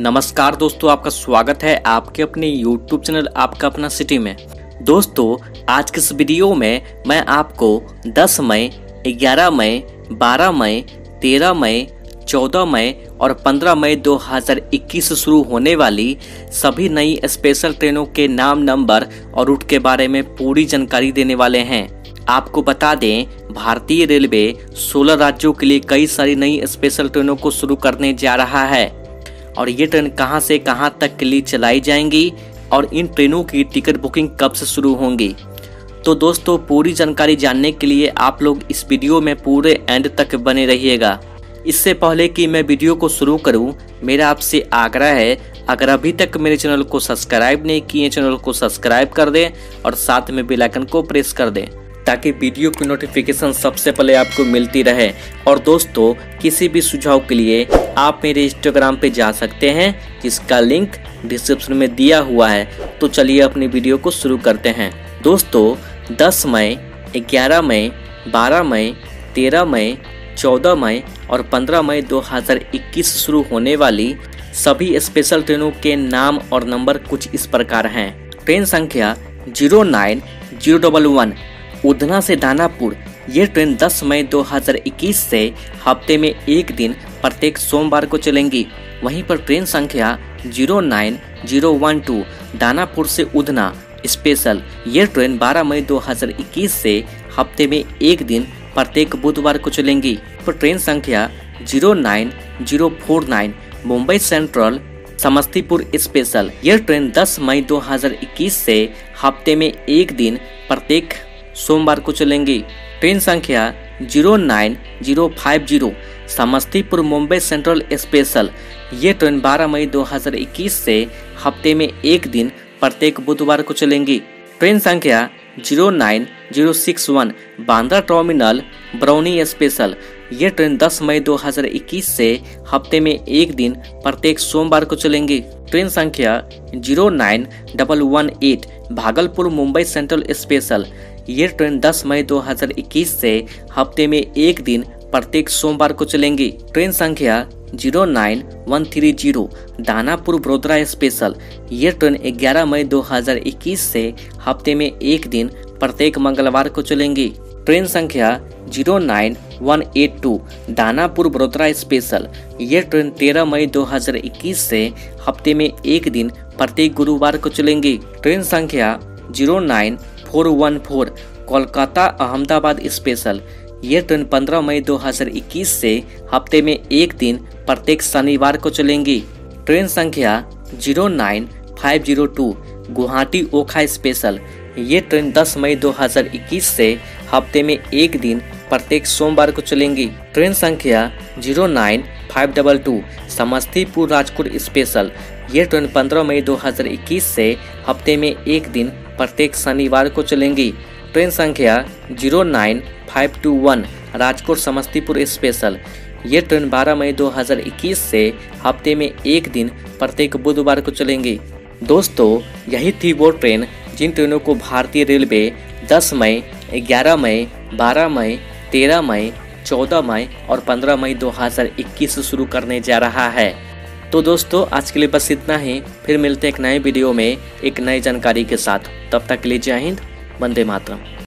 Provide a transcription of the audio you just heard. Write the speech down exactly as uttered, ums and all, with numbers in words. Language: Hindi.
नमस्कार दोस्तों, आपका स्वागत है आपके अपने YouTube चैनल आपका अपना सिटी में। दोस्तों आज के इस वीडियो में मैं आपको दस मई, ग्यारह मई, बारह मई, तेरह मई, चौदह मई और पंद्रह मई दो हज़ार इक्कीस से शुरू होने वाली सभी नई स्पेशल ट्रेनों के नाम, नंबर और रूट के बारे में पूरी जानकारी देने वाले हैं। आपको बता दें, भारतीय रेलवे सोलह राज्यों के लिए कई सारी नई स्पेशल ट्रेनों को शुरू करने जा रहा है और ये ट्रेन कहां से कहां तक के लिए चलाई जाएंगी और इन ट्रेनों की टिकट बुकिंग कब से शुरू होंगी। तो दोस्तों पूरी जानकारी जानने के लिए आप लोग इस वीडियो में पूरे एंड तक बने रहिएगा। इससे पहले कि मैं वीडियो को शुरू करूं, मेरा आपसे आग्रह है, अगर अभी तक मेरे चैनल को सब्सक्राइब नहीं किए, चैनल को सब्सक्राइब कर दें और साथ में बेल आइकन को प्रेस कर दें ताकि वीडियो की नोटिफिकेशन सबसे पहले आपको मिलती रहे। और दोस्तों किसी भी सुझाव के लिए आप मेरे इंस्टाग्राम पे जा सकते हैं जिसका लिंक डिस्क्रिप्शन में दिया हुआ है। तो चलिए अपनी वीडियो को शुरू करते हैं। दोस्तों दस मई, ग्यारह मई, बारह मई, तेरह मई, चौदह मई और पंद्रह मई दो हज़ार इक्कीस से शुरू होने वाली सभी स्पेशल ट्रेनों के नाम और नंबर कुछ इस प्रकार हैं। ट्रेन संख्या zero nine zero one one, Udhna से दानापुर। ये ट्रेन दस मई दो हज़ार इक्कीस से हफ्ते में एक दिन प्रत्येक सोमवार को चलेंगी। वहीं पर ट्रेन संख्या zero nine zero one two, Danapur से उधना स्पेशल। ये ट्रेन बारह मई दो हज़ार इक्कीस से हफ्ते में एक दिन प्रत्येक बुधवार को चलेंगी। पर ट्रेन संख्या zero nine zero four nine, Mumbai central Samastipur special. ये ट्रेन दस मई दो हज़ार इक्कीस से हफ्ते में एक दिन प्रत्येक सोमवार को चलेंगी। ट्रेन संख्या zero nine zero five zero, Samastipur Mumbai central special. ये ट्रेन बारह मई दो हज़ार इक्कीस से हफ्ते में एक दिन प्रत्येक बुधवार को चलेंगी। ट्रेन संख्या zero nine zero six one, Bandra terminal Barauni special. ये ट्रेन दस मई दो हज़ार इक्कीस से हफ्ते में एक दिन प्रत्येक सोमवार को चलेंगी। ट्रेन संख्या zero nine double one eight, Bhagalpur Mumbai central special. ये ट्रेन दस मई दो हज़ार इक्कीस से हफ्ते में एक दिन प्रत्येक सोमवार को चलेंगी। ट्रेन संख्या zero nine one three zero, Danapur Vadodara special. ये ट्रेन ग्यारह मई दो हज़ार इक्कीस से हफ्ते में एक दिन प्रत्येक मंगलवार को चलेंगी। ट्रेन संख्या zero nine one eight two, Danapur Vadodara special. ये ट्रेन तेरह मई दो हज़ार इक्कीस से हफ्ते में एक दिन प्रत्येक गुरुवार को चलेंगी। ट्रेन संख्या zero nine four one four, Kolkata Ahmedabad special. ये ट्रेन पंद्रह मई दो हज़ार इक्कीस से हफ्ते में एक दिन प्रत्येक शनिवार को चलेंगी। ट्रेन संख्या zero nine five zero two, Guwahati Okha special. ये ट्रेन दस मई दो हज़ार इक्कीस से हफ्ते में एक दिन प्रत्येक सोमवार को चलेंगी। ट्रेन संख्या zero nine five double two, Samastipur Rajkot special. ये ट्रेन पंद्रह मई दो हज़ार इक्कीस से हफ्ते में एक दिन प्रत्येक शनिवार को चलेंगी। ट्रेन संख्या zero nine five two one, Rajkot Samastipur special. ये ट्रेन बारह मई दो हज़ार इक्कीस से हफ्ते में एक दिन प्रत्येक बुधवार को चलेंगी। दोस्तों यही थी वो ट्रेन जिन ट्रेनों को भारतीय रेलवे दस मई, ग्यारह मई, बारह मई, तेरह मई, चौदह मई और पंद्रह मई दो हज़ार इक्कीस से शुरू करने जा रहा है। तो दोस्तों आज के लिए बस इतना ही, फिर मिलते हैं एक नए वीडियो में एक नई जानकारी के साथ। तब तक के लिए जय हिंद, वंदे मातरम।